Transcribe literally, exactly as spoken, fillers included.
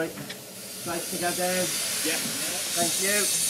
right, right to go down. Yeah. Thank you.